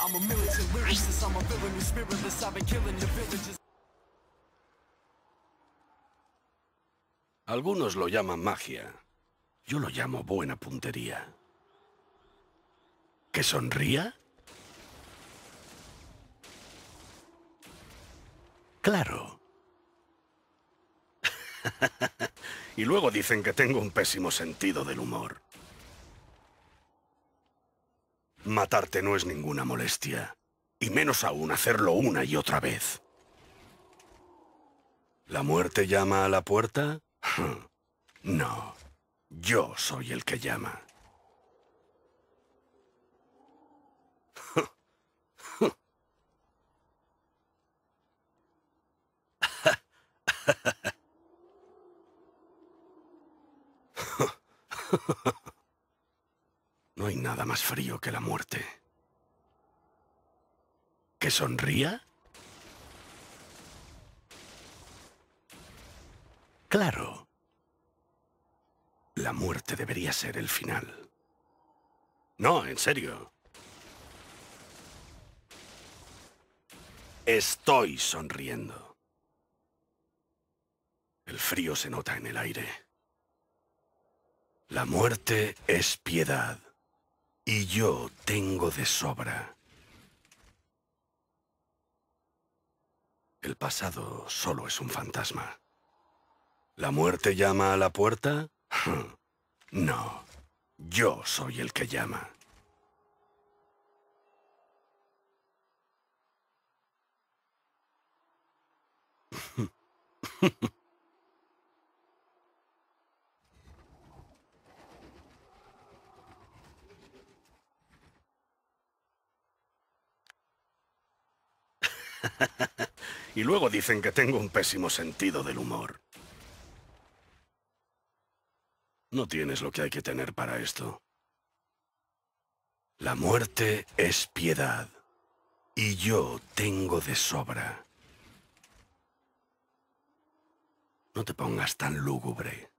I'm a militant lyricist, I'm a villain who's spiritless. I've been killing your villages. Algunos lo llaman magia. Yo lo llamo buena puntería. ¿Que sonría? Claro. Y luego dicen que tengo un pésimo sentido del humor. Matarte no es ninguna molestia. Y menos aún hacerlo una y otra vez. ¿La muerte llama a la puerta? No. Yo soy el que llama. No hay nada más frío que la muerte. ¿Que sonría? Claro. La muerte debería ser el final. No, en serio. Estoy sonriendo. El frío se nota en el aire. La muerte es piedad. Y yo tengo de sobra. El pasado solo es un fantasma. ¿La muerte llama a la puerta? No. Yo soy el que llama. Y luego dicen que tengo un pésimo sentido del humor. No tienes lo que hay que tener para esto. La muerte es piedad. Y yo tengo de sobra. No te pongas tan lúgubre.